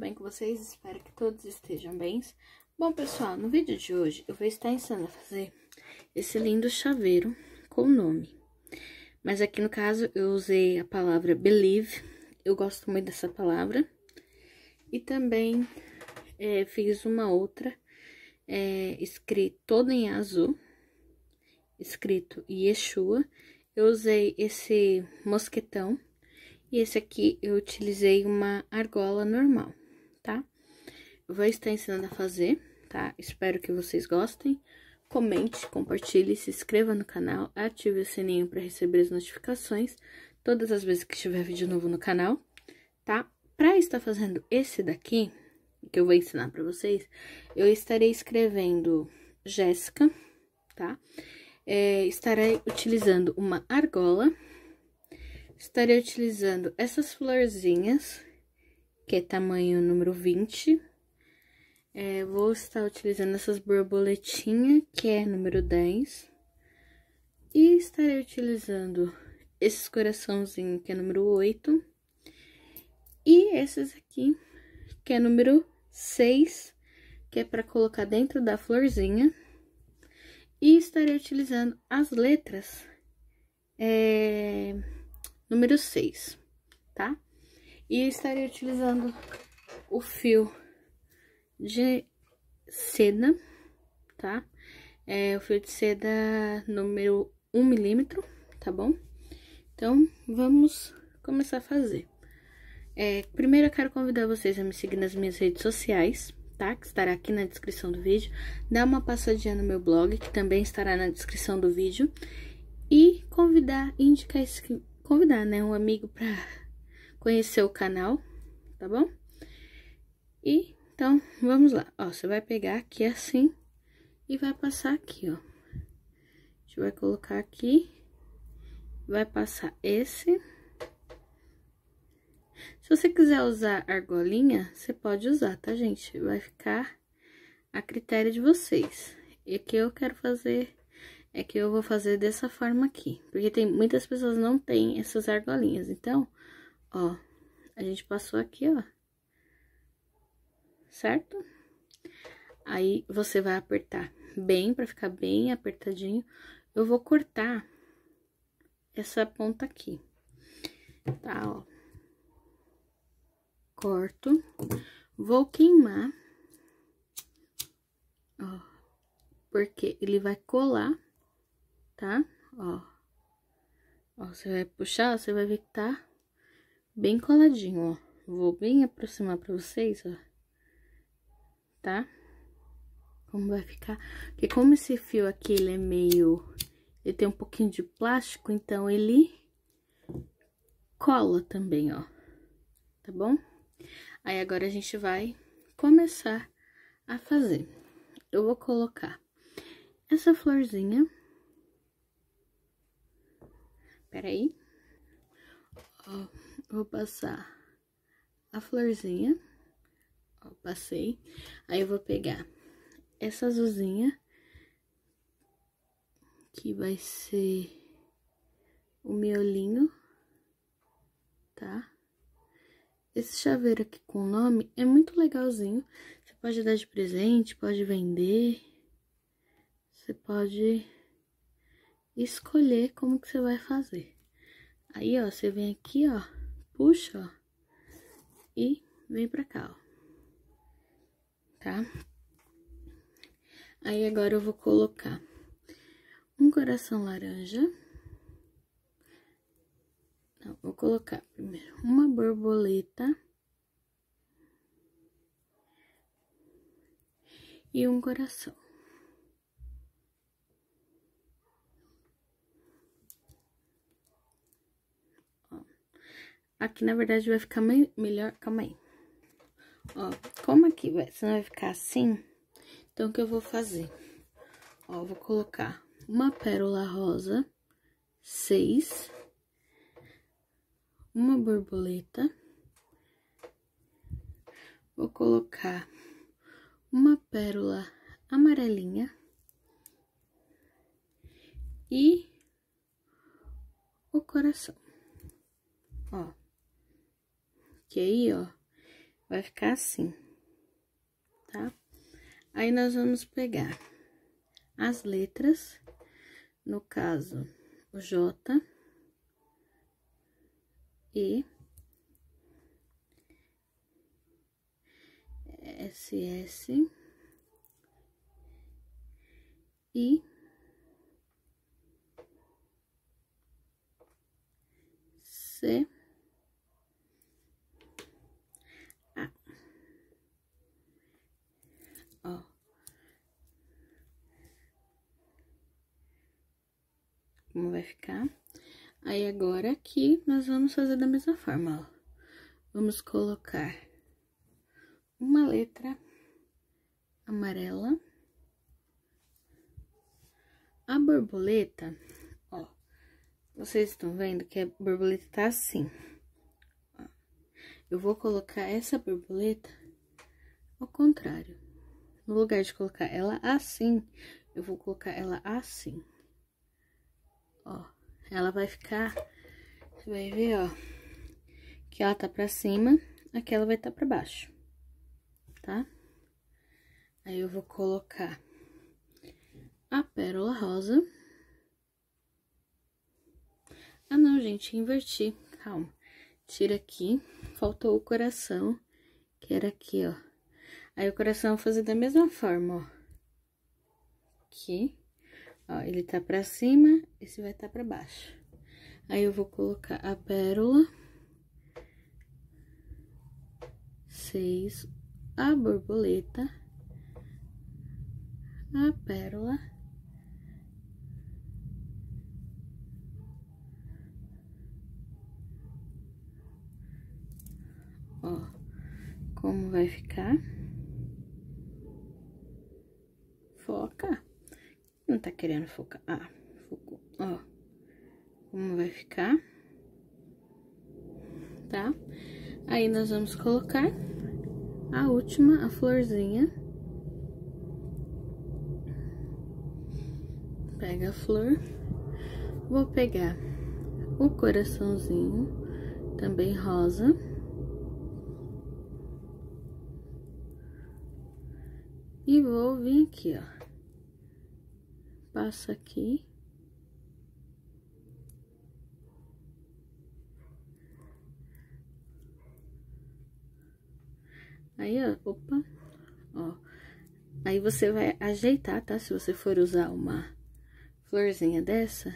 bem com vocês? Espero que todos estejam bem. Bom, pessoal, no vídeo de hoje eu vou estar ensinando a fazer esse lindo chaveiro com nome. Mas aqui no caso eu usei a palavra Believe, eu gosto muito dessa palavra. E também fiz uma outra, escrito todo em azul, escrito Yeshua. Eu usei esse mosquetão. E esse aqui eu utilizei uma argola normal, tá? Eu vou estar ensinando a fazer, tá? Espero que vocês gostem. Comente, compartilhe, se inscreva no canal, ative o sininho para receber as notificações todas as vezes que tiver vídeo novo no canal, tá? Para estar fazendo esse daqui, que eu vou ensinar para vocês, eu estarei escrevendo Jéssica, tá? Estarei utilizando uma argola. Estarei utilizando essas florzinhas, que é tamanho número 20. Vou estar utilizando essas borboletinhas, que é número 10. E estarei utilizando esses coraçãozinhos, que é número 8. E esses aqui, que é número 6, que é para colocar dentro da florzinha. E estarei utilizando as letras... número 6, tá? E eu estarei utilizando o fio de seda, tá? O fio de seda número 1 milímetro, tá bom? Então, vamos começar a fazer. Primeiro, eu quero convidar vocês a me seguir nas minhas redes sociais, tá? Que estará aqui na descrição do vídeo. Dá uma passadinha no meu blog, que também estará na descrição do vídeo. E convidar, indicar esse... Convidar, né, um amigo para conhecer o canal, tá bom? E, então, vamos lá. Ó, você vai pegar aqui assim e vai passar aqui, ó. A gente vai colocar aqui, vai passar esse. Se você quiser usar argolinha, você pode usar, tá, gente? Vai ficar a critério de vocês. E aqui eu quero fazer... É que eu vou fazer dessa forma aqui, porque tem muitas pessoas não têm essas argolinhas. Então, ó, a gente passou aqui, ó, certo? Aí, você vai apertar bem, pra ficar bem apertadinho. Eu vou cortar essa ponta aqui, tá, ó. Corto, vou queimar, ó, porque ele vai colar. Tá? Ó. Ó, você vai puxar, você vai ver que tá bem coladinho, ó. Vou bem aproximar pra vocês, ó. Tá? Como vai ficar? Porque como esse fio aqui, ele é meio... Ele tem um pouquinho de plástico, então ele cola também, ó. Tá bom? Aí, agora a gente vai começar a fazer. Eu vou colocar essa florzinha... Peraí, ó, vou passar a florzinha, ó, passei, aí eu vou pegar essa azulzinha, que vai ser o miolinho, tá? Esse chaveiro aqui com o nome é muito legalzinho, você pode dar de presente, pode vender, você pode... escolher como que você vai fazer. Aí, ó, você vem aqui, ó, puxa, ó, e vem pra cá, ó, tá? Aí, agora eu vou colocar um coração laranja. Não, vou colocar primeiro uma borboleta e um coração. Aqui, na verdade, vai ficar melhor... Calma aí. Ó, como aqui vai... Senão vai ficar assim. Então, o que eu vou fazer? Ó, eu vou colocar uma pérola rosa, 6. Uma borboleta. Vou colocar uma pérola amarelinha. E o coração. Ó. Que aí, ó, Vai ficar assim, tá? Aí, nós vamos pegar as letras, no caso, o J, E, SS, I, C, A. Ó. Como vai ficar? Aí, agora, aqui, nós vamos fazer da mesma forma, ó. Vamos colocar uma letra amarela. A borboleta, ó, vocês estão vendo que a borboleta tá assim. Ó, eu vou colocar essa borboleta ao contrário. No lugar de colocar ela assim, eu vou colocar ela assim. Ó, ela vai ficar, você vai ver, ó, que ela tá pra cima, aqui ela vai tá pra baixo, tá? Aí eu vou colocar a pérola rosa. Ah, não, gente, inverti. Calma. Tira aqui. Faltou o coração, que era aqui, ó. Aí, o coração eu vou fazer da mesma forma, ó. Aqui. Ó, ele tá pra cima, esse vai tá pra baixo. Aí, eu vou colocar a pérola. 6. A borboleta. A pérola. Ó, como vai ficar? Foca. Não tá querendo focar. Ah, focou. Ó, como vai ficar? Tá? Aí, nós vamos colocar a última, a florzinha. Pega a flor. Vou pegar o coraçãozinho, também rosa. E vou vir aqui, ó. Passo aqui. Aí, ó, opa, ó. Aí, você vai ajeitar, tá? Se você for usar uma florzinha dessa,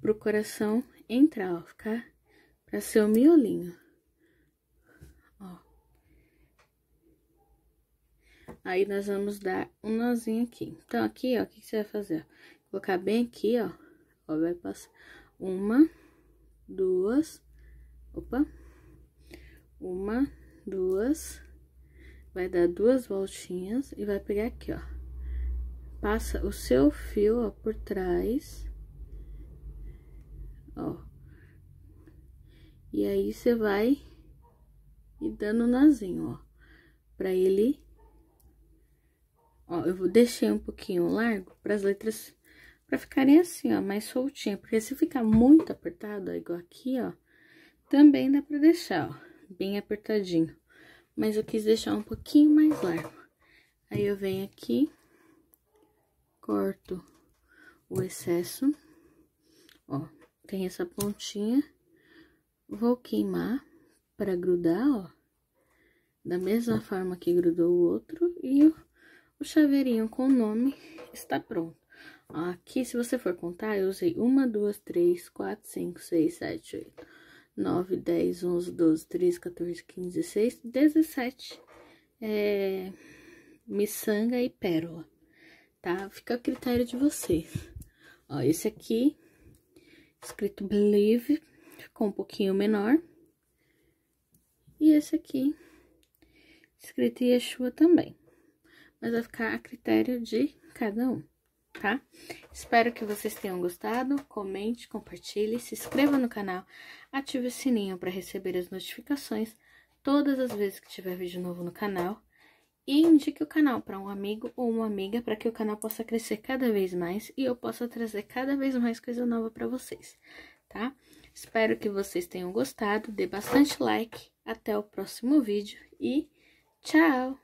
pro coração entrar, ó, ficar pra ser o miolinho. Aí, nós vamos dar um nozinho aqui. Então, aqui, ó, o que você vai fazer? Colocar bem aqui, ó. Ó, vai passar uma, duas, opa. Uma, duas. Vai dar duas voltinhas e vai pegar aqui, ó. Passa o seu fio, ó, por trás. Ó. E aí, você vai e dando um nozinho, ó. Pra ele... Ó, eu deixei um pouquinho largo para as letras para ficarem assim, ó, mais soltinha, porque se ficar muito apertado, ó, igual aqui, ó, também dá para deixar, ó, bem apertadinho. Mas eu quis deixar um pouquinho mais largo. Aí eu venho aqui, corto o excesso, ó, tem essa pontinha, vou queimar para grudar, ó, da mesma forma que grudou o outro e o chaveirinho com o nome está pronto. Ó, aqui, se você for contar, eu usei 1, 2, 3, 4, 5, 6, 7, 8, 9, 10, 11, 12, 13, 14, 15, 16, 17 miçanga e pérola, tá? Fica a critério de vocês. Ó, esse aqui, escrito Believe, ficou um pouquinho menor. E esse aqui, escrito Yeshua também. Mas vai ficar a critério de cada um, tá? Espero que vocês tenham gostado. Comente, compartilhe, se inscreva no canal, ative o sininho para receber as notificações todas as vezes que tiver vídeo novo no canal. E indique o canal para um amigo ou uma amiga para que o canal possa crescer cada vez mais e eu possa trazer cada vez mais coisa nova para vocês, tá? Espero que vocês tenham gostado, dê bastante like Até o próximo vídeo e tchau!